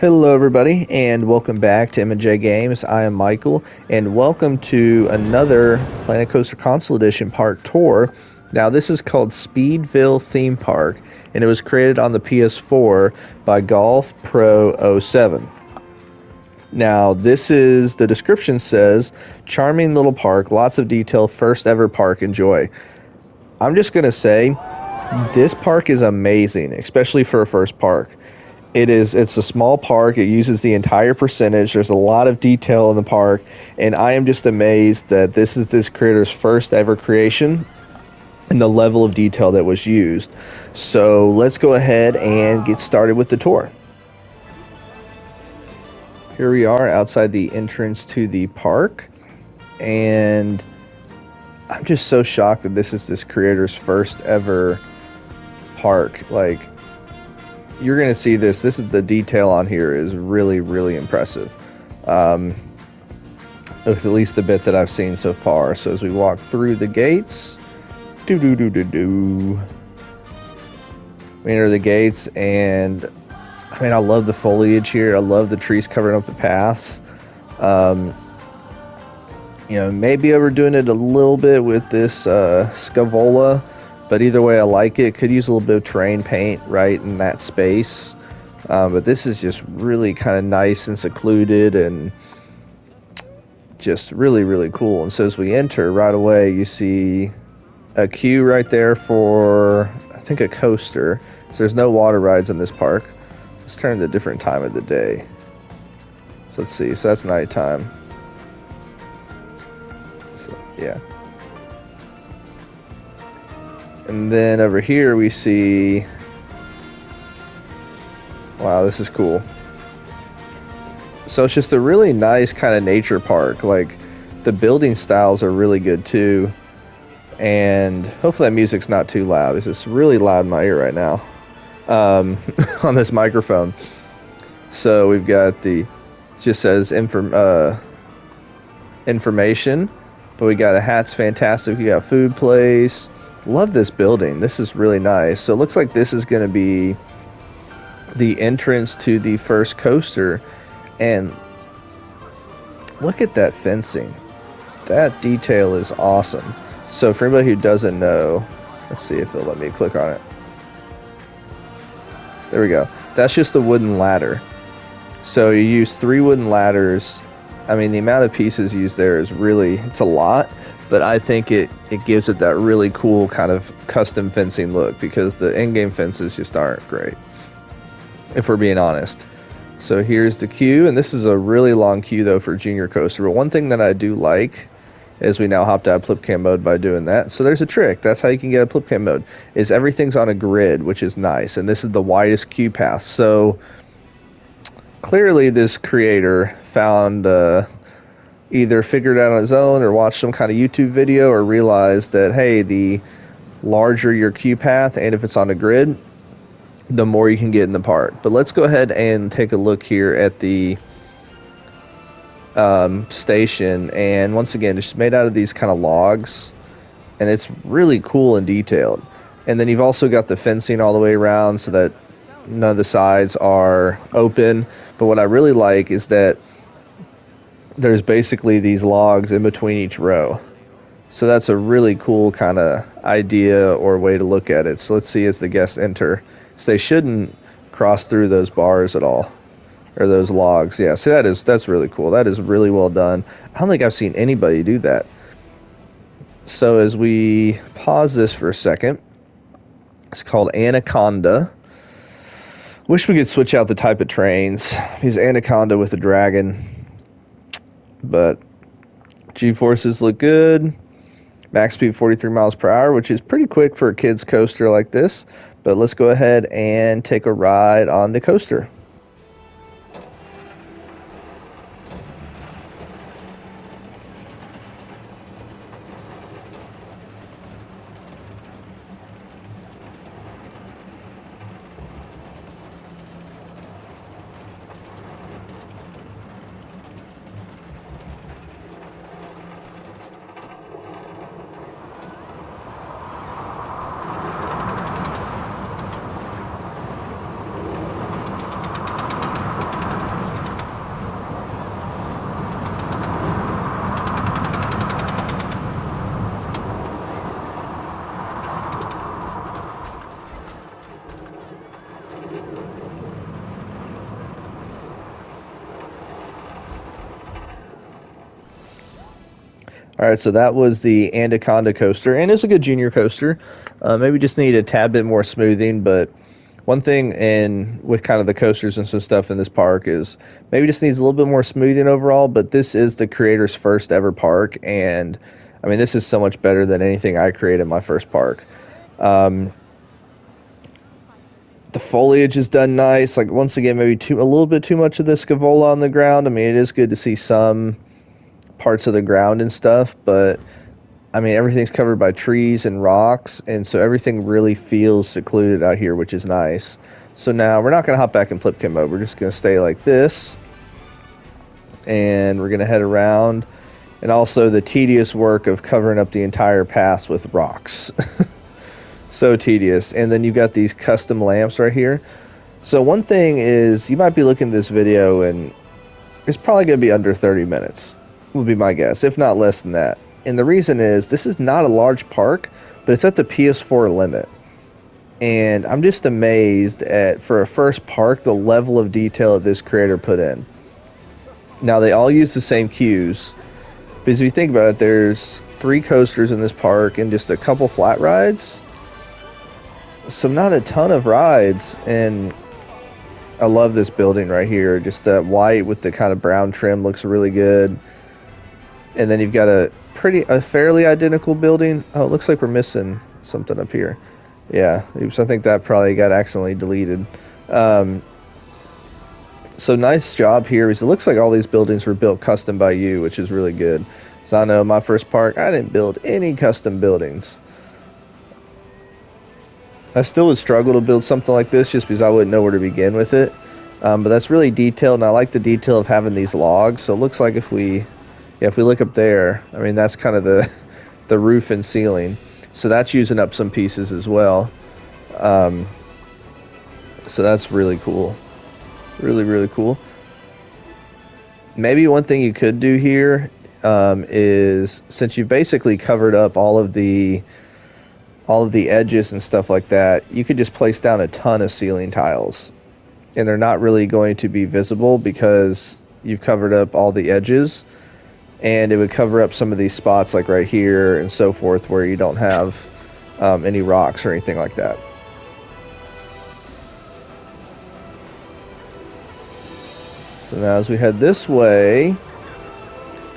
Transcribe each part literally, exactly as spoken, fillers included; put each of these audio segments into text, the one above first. Hello everybody, and welcome back to M and J Games. I am Michael, and welcome to another Planet Coaster Console Edition Park Tour. Now this is called Speedville Theme Park, and it was created on the P S four by Golf Pro oh seven. Now this is, the description says, charming little park, lots of detail, first ever park, enjoy. I'm just going to say, this park is amazing, especially for a first park. It is, it's a small park. It uses the entire percentage. There's a lot of detail in the park, and I am just amazed that this is this creator's first ever creation and the level of detail that was used. So let's go ahead and get started with the tour. Here we are outside the entrance to the park, and I'm just so shocked that this is this creator's first ever park. Like, you're going to see this. This is the detail on here is really, really impressive. Um, at least the bit that I've seen so far. So as we walk through the gates, do do do do do, we enter the gates, and I mean, I love the foliage here. I love the trees covering up the paths. Um, you know, maybe overdoing it a little bit with this uh, Scavola. But either way, I like it. Could use a little bit of terrain paint right in that space. Um, but this is just really kind of nice and secluded and just really, really cool. And so as we enter right away, you see a queue right there for, I think, a coaster. So there's no water rides in this park. Let's turn to a different time of the day. So let's see. So that's nighttime. So, yeah. And then over here we see, wow, this is cool. So it's just a really nice kind of nature park. Like, the building styles are really good too. And hopefully that music's not too loud. It's just really loud in my ear right now um, on this microphone. So we've got the, it just says inform, uh, information, but we got a hat's fantastic. We got a food place. Love this building. This is really nice. So it looks like this is going to be the entrance to the first coaster. And look at that fencing. That detail is awesome. So for anybody who doesn't know, let's see if it'll let me click on it. There we go. That's just the wooden ladder. So you use three wooden ladders. I mean, the amount of pieces used there is really, it's a lot. But I think it, it gives it that really cool kind of custom fencing look, because the in-game fences just aren't great, if we're being honest. So here's the queue, and this is a really long queue, though, for Junior Coaster. But one thing that I do like is we now hopped out of Plipcam mode by doing that. So there's a trick. That's how you can get a Plipcam mode, is everything's on a grid, which is nice. And this is the widest queue path. So clearly this creator found... Uh, either figured out on his own or watched some kind of YouTube video, or realized that, hey, the larger your queue path, and if it's on a grid, the more you can get in the park. But let's go ahead and take a look here at the um, station. And once again, it's made out of these kind of logs, and it's really cool and detailed. And then you've also got the fencing all the way around so that none of the sides are open. But what I really like is that there's basically these logs in between each row. So that's a really cool kind of idea or way to look at it. So let's see as the guests enter. So they shouldn't cross through those bars at all, or those logs. Yeah, so that is, that's really cool. That is really well done. I don't think I've seen anybody do that. So as we pause this for a second, it's called Anaconda. Wish we could switch out the type of trains. He's Anaconda with a dragon. But G-forces look good. Max speed forty-three miles per hour, which is pretty quick for a kid's coaster like this. But let's go ahead and take a ride on the coaster. All right, so that was the Anaconda coaster, and it's a good junior coaster. Uh, maybe just need a tad bit more smoothing, but one thing and with kind of the coasters and some stuff in this park is maybe just needs a little bit more smoothing overall, but this is the creator's first ever park, and I mean, this is so much better than anything I created in my first park. Um, the foliage is done nice. Like, once again, maybe too a little bit too much of the Scavola on the ground. I mean, it is good to see some parts of the ground and stuff, but I mean, everything's covered by trees and rocks, and so everything really feels secluded out here, which is nice. So now we're not going to hop back in Flipkin mode. We're just going to stay like this, and we're going to head around. And also the tedious work of covering up the entire path with rocks. So tedious. And then you've got these custom lamps right here. So one thing is, you might be looking at this video and it's probably going to be under thirty minutes, would be my guess, if not less than that. And the reason is, this is not a large park, but it's at the P S four limit. And I'm just amazed at, for a first park, the level of detail that this creator put in. Now, they all use the same cues. Because if you think about it, there's three coasters in this park and just a couple flat rides. So not a ton of rides. And I love this building right here. Just that white with the kind of brown trim looks really good. And then you've got a pretty, a fairly identical building. Oh, it looks like we're missing something up here. Yeah, oops, I think that probably got accidentally deleted. Um, So nice job here. It looks like all these buildings were built custom by you, which is really good. So I know my first park, I didn't build any custom buildings. I still would struggle to build something like this just because I wouldn't know where to begin with it. Um, but that's really detailed, and I like the detail of having these logs. So it looks like if we, yeah, if we look up there, I mean, that's kind of the, the roof and ceiling. So that's using up some pieces as well. Um, so that's really cool. Really, really cool. Maybe one thing you could do here um, is, since you've basically covered up all of the all of the edges and stuff like that, you could just place down a ton of ceiling tiles, and they're not really going to be visible because you've covered up all the edges, and it would cover up some of these spots like right here and so forth where you don't have um, any rocks or anything like that. So now as we head this way,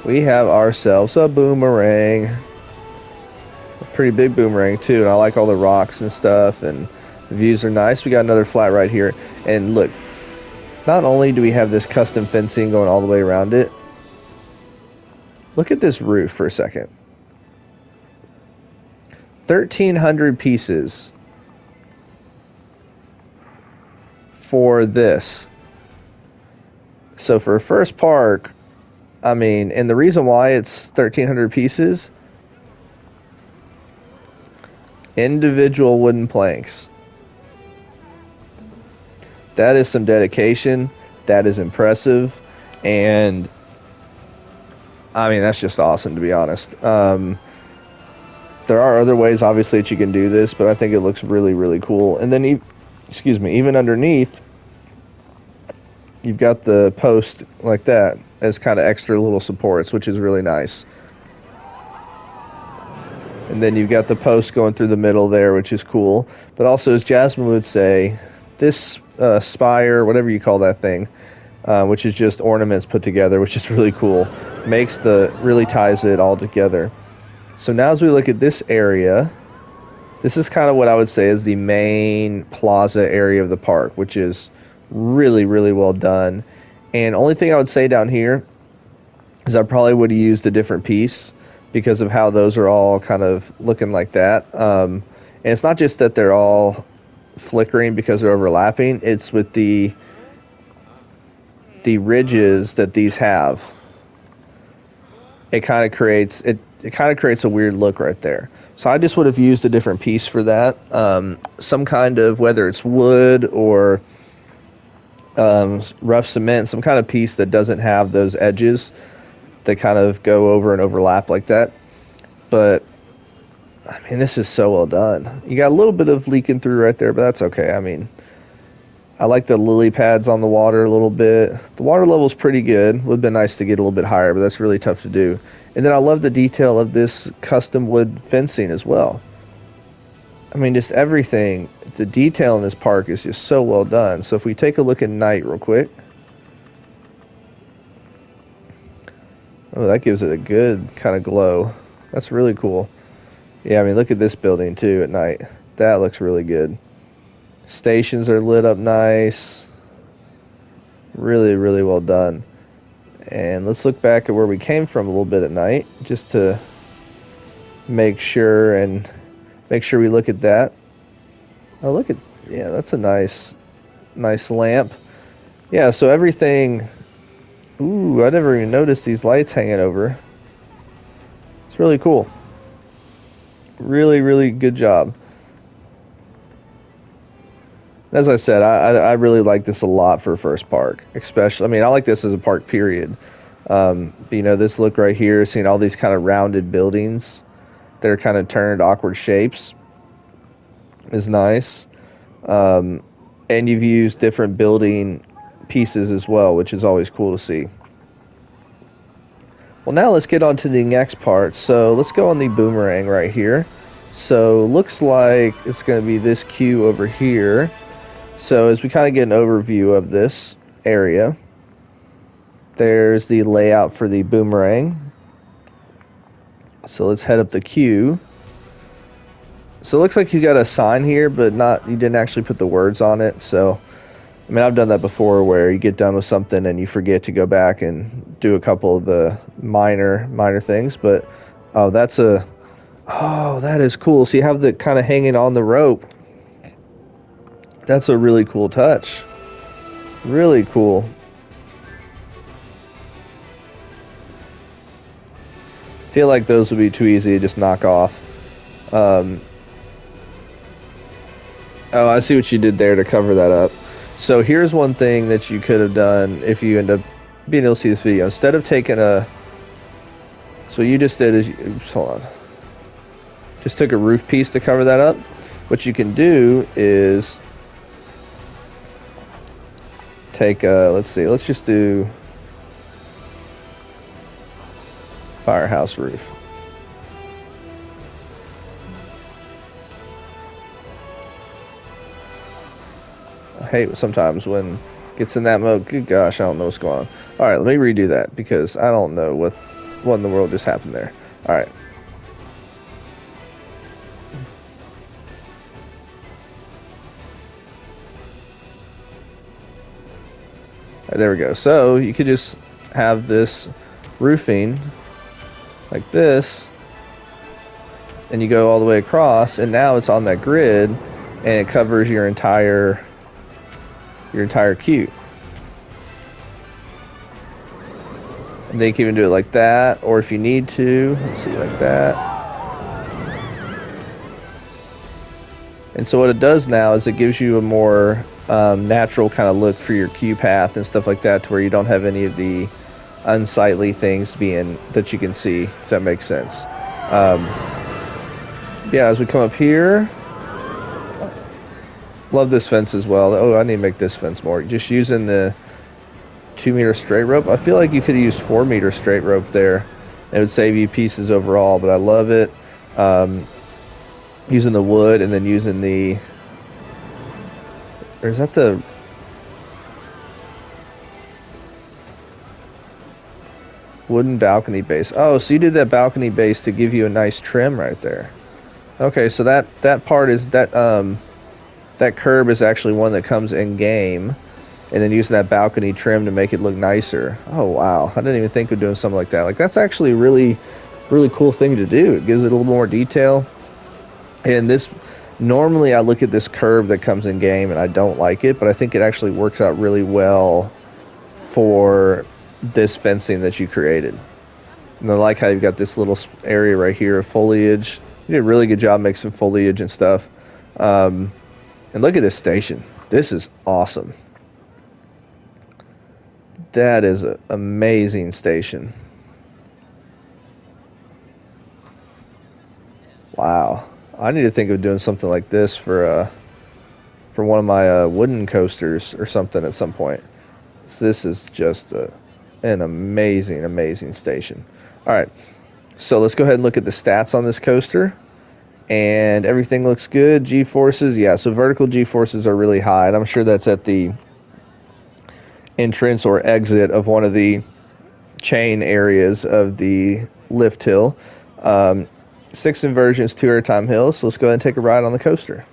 we have ourselves a boomerang. A pretty big boomerang too, and I like all the rocks and stuff, and the views are nice. We got another flat right here, and look, not only do we have this custom fencing going all the way around it, look at this roof for a second. thirteen hundred pieces for this. So for a first park, I mean, and the reason why it's thirteen hundred pieces, individual wooden planks. That is some dedication. That is impressive. And I mean, that's just awesome, to be honest. Um, there are other ways, obviously, that you can do this, but I think it looks really, really cool. And then, e- excuse me, even underneath, you've got the post like that as kind of extra little supports, which is really nice. And then you've got the post going through the middle there, which is cool. But also, as Jasmine would say, this uh, spire, whatever you call that thing, uh, which is just ornaments put together, which is really cool, makes the, really ties it all together. So now as we look at this area, this is kind of what I would say is the main plaza area of the park, which is really, really well done. And only thing I would say down here is I probably would have used a different piece because of how those are all kind of looking like that. Um, and it's not just that they're all flickering because they're overlapping. It's with the the ridges that these have. It kind of creates it. It kind of creates a weird look right there. So I just would have used a different piece for that. Um, some kind of, whether it's wood or Um, rough cement, some kind of piece that doesn't have those edges that kind of go over and overlap like that. But I mean, this is so well done. You got a little bit of leaking through right there, but that's okay. I mean, I like the lily pads on the water a little bit. The water level's pretty good. Would have been nice to get a little bit higher, but that's really tough to do. And then I love the detail of this custom wood fencing as well. I mean, just everything, the detail in this park is just so well done. So if we take a look at night real quick. Oh, that gives it a good kind of glow. That's really cool. Yeah, I mean, look at this building too at night. That looks really good. Stations are lit up nice. Really, really well done. And let's look back at where we came from a little bit at night, just to make sure and make sure we look at that. Oh, look at, yeah, that's a nice, nice lamp. Yeah, so everything. Ooh, I never even noticed these lights hanging over. It's really cool. Really, really good job. As I said, I, I really like this a lot for a first park, especially. I mean, I like this as a park, period. Um, but, you know, this look right here, seeing all these kind of rounded buildings that are kind of turned awkward shapes is nice. Um, and you've used different building pieces as well, which is always cool to see. Well, now let's get on to the next part. So let's go on the Boomerang right here. So looks like it's going to be this queue over here. So as we kind of get an overview of this area, there's the layout for the Boomerang. So let's head up the queue. So it looks like you got a sign here, but not you didn't actually put the words on it. So, I mean, I've done that before where you get done with something and you forget to go back and do a couple of the minor, minor things. But, oh, that's a, oh, that is cool. So you have the kind of hanging on the rope. That's a really cool touch. Really cool. Feel like those would be too easy to just knock off. Um, oh, I see what you did there to cover that up. So here's one thing that you could have done if you end up being able to see this video. Instead of taking a, so you just did is, oops, hold on. Just took a roof piece to cover that up. What you can do is take a, let's see, let's just do firehouse roof. I hate sometimes when it gets in that mode. Good gosh, I don't know what's going on. All right, let me redo that because I don't know what, what in the world just happened there. All right. There we go. So you could just have this roofing like this and you go all the way across, and now it's on that grid and it covers your entire your entire queue. And then you can even do it like that, or if you need to, let's see, like that. And so what it does now is it gives you a more Um, natural kind of look for your queue path and stuff like that, to where you don't have any of the unsightly things being that you can see, if that makes sense. Um, yeah, as we come up here, love this fence as well. Oh, I need to make this fence more. Just using the two meter straight rope. I feel like you could use four meter straight rope there. It would save you pieces overall, but I love it. Um, using the wood and then using the, or is that the, wooden balcony base? Oh, so you did that balcony base to give you a nice trim right there. Okay, so that, that part is, that um, that curb is actually one that comes in game, and then using that balcony trim to make it look nicer. Oh, wow. I didn't even think of doing something like that. Like, that's actually a really, really cool thing to do. It gives it a little more detail. And this, normally I look at this curve that comes in game and I don't like it, but I think it actually works out really well for this fencing that you created. And I like how you've got this little area right here of foliage. You did a really good job making some foliage and stuff. Um, and look at this station. This is awesome. That is an amazing station. Wow. I need to think of doing something like this for uh, for one of my uh, wooden coasters or something at some point. So this is just a, an amazing, amazing station. All right, so let's go ahead and look at the stats on this coaster. And everything looks good. G-forces, yeah, so vertical G-forces are really high. And I'm sure that's at the entrance or exit of one of the chain areas of the lift hill. Um, six inversions, two airtime hills. So let's go ahead and take a ride on the coaster.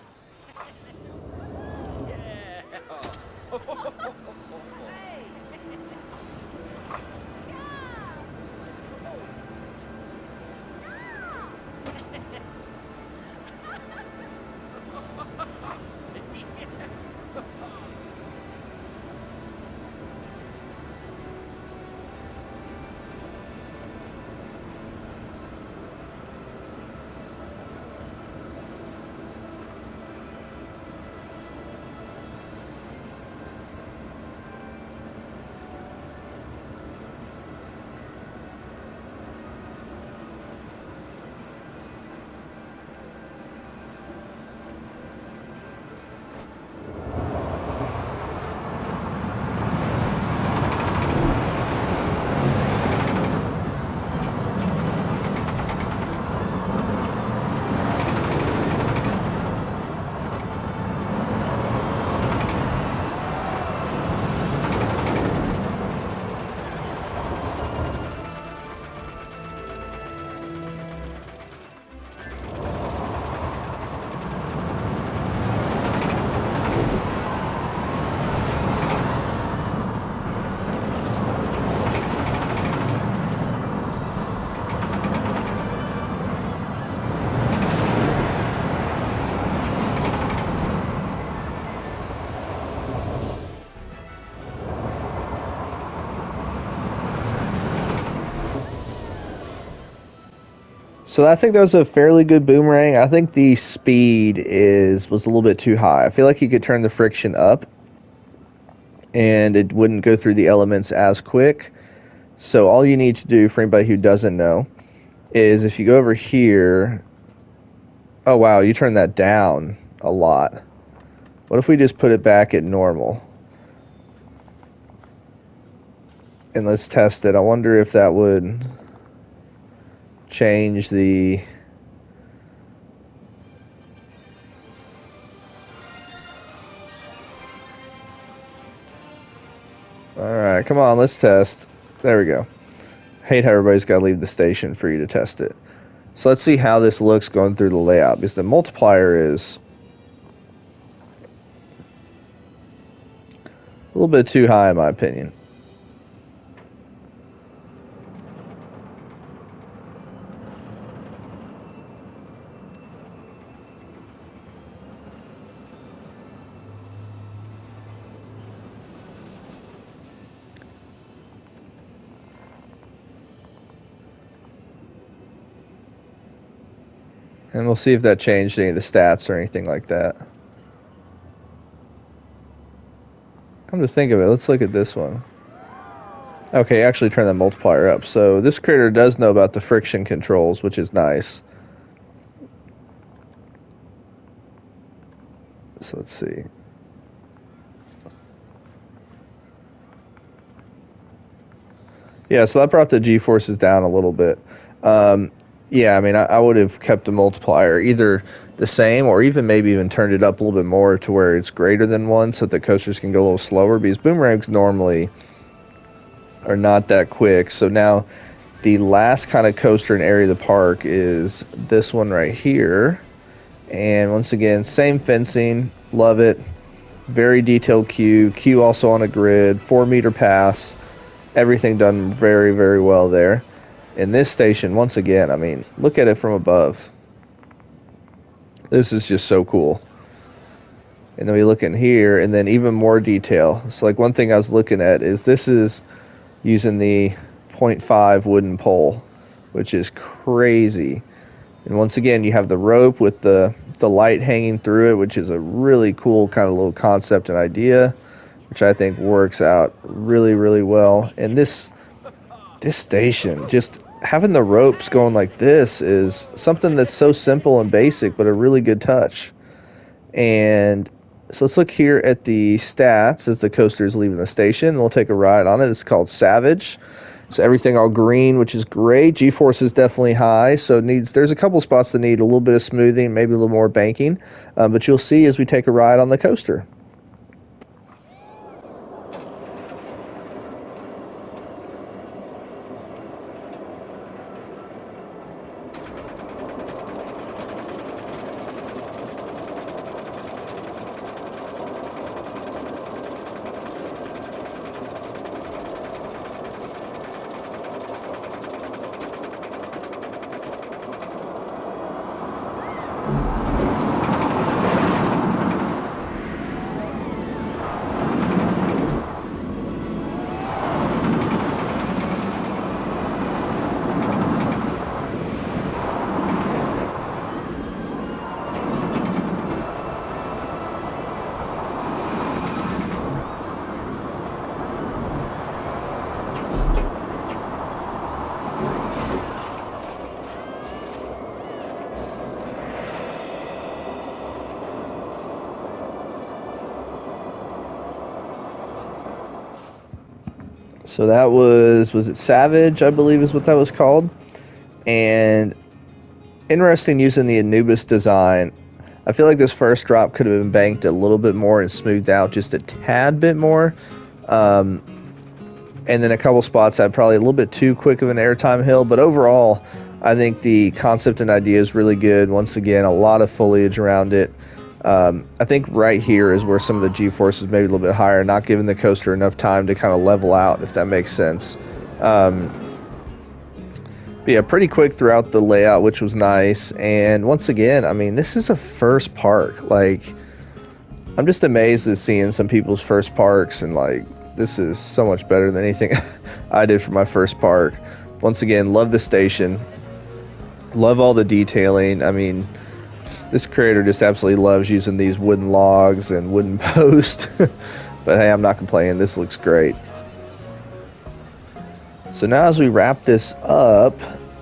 So I think that was a fairly good boomerang. I think the speed is was a little bit too high. I feel like you could turn the friction up and it wouldn't go through the elements as quick. So all you need to do, for anybody who doesn't know, is if you go over here, oh wow, you turn that down a lot. What if we just put it back at normal? And let's test it. I wonder if that would change the Alright, come on, let's test. There we go. Hate how everybody's got to leave the station for you to test it. So let's see how this looks going through the layout, because the multiplier is a little bit too high in my opinion. And we'll see if that changed any of the stats or anything like that. Come to think of it, let's look at this one. Okay, actually turn that multiplier up. So this creator does know about the friction controls, which is nice. So let's see. Yeah, so that brought the G-forces down a little bit. Um, Yeah, I mean, I, I would have kept the multiplier either the same or even maybe even turned it up a little bit more to where it's greater than one so that the coasters can go a little slower, because boomerangs normally are not that quick. So now the last kind of coaster in area of the park is this one right here. And once again, same fencing. Love it. Very detailed queue. Queue also on a grid. four meter pass. Everything done very, very well there. In this station, once again, I mean, look at it from above. This is just so cool. And then we look in here, and then even more detail. So, like, one thing I was looking at is this is using the point five wooden pole, which is crazy. And once again, you have the rope with the, the light hanging through it, which is a really cool kind of little concept and idea, which I think works out really, really well. And this, this station, just having the ropes going like this is something that's so simple and basic, but a really good touch. And So let's look here at the stats as the coaster is leaving the station. We'll take a ride on it. It's called Savage. So everything all green, which is great. G-force is definitely high, so it needs. There's a couple spots that need a little bit of smoothing, maybe a little more banking, um, but you'll see as we take a ride on the coaster. So that was, was it Savage, I believe is what that was called. And interesting using the Anubis design. I feel like this first drop could have been banked a little bit more and smoothed out just a tad bit more. Um, and then a couple spots had probably a little bit too quick of an airtime hill. But overall, I think the concept and idea is really good. Once again, a lot of foliage around it. Um, I think right here is where some of the G-force is maybe a little bit higher, not giving the coaster enough time to kind of level out, if that makes sense. Um, but yeah, pretty quick throughout the layout, which was nice. And once again, I mean, this is a first park. Like, I'm just amazed at seeing some people's first parks, and like, this is so much better than anything I did for my first park. Once again, love the station. Love all the detailing. I mean, this creator just absolutely loves using these wooden logs and wooden posts. But hey, I'm not complaining. This looks great. So now as we wrap this up,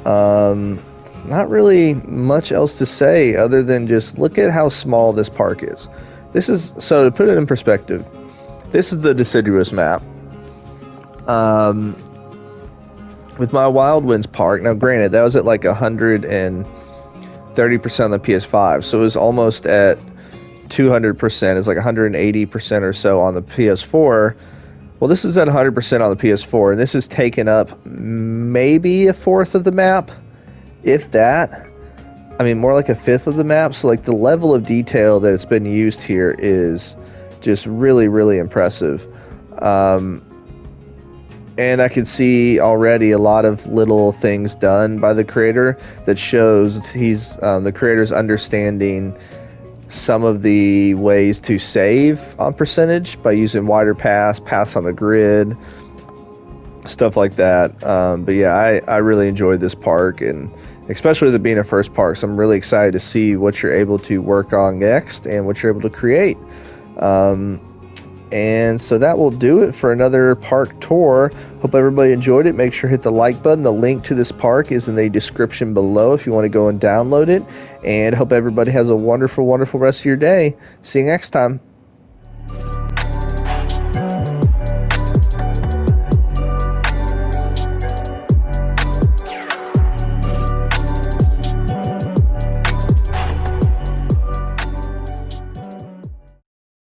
um, not really much else to say other than just look at how small this park is. This is, so to put it in perspective, this is the deciduous map. Um, with my Wildwinds park, now granted, that was at like one hundred and thirty percent on the P S five, so it was almost at two hundred percent. It's like one hundred eighty percent or so on the P S four. Well, this is at one hundred percent on the P S four, and this has taken up maybe a fourth of the map, if that. I mean, more like a fifth of the map. So like the level of detail that it's been used here is just really, really impressive. Um, And I can see already a lot of little things done by the creator that shows he's um, the creator's understanding some of the ways to save on percentage by using wider paths, paths on the grid, stuff like that. Um, but yeah, I, I really enjoyed this park, and especially with it being a first park. So I'm really excited to see what you're able to work on next and what you're able to create. Um, And so that will do it for another park tour. Hope everybody enjoyed it. Make sure to hit the like button. The link to this park is in the description below if you want to go and download it. And hope everybody has a wonderful, wonderful rest of your day. See you next time.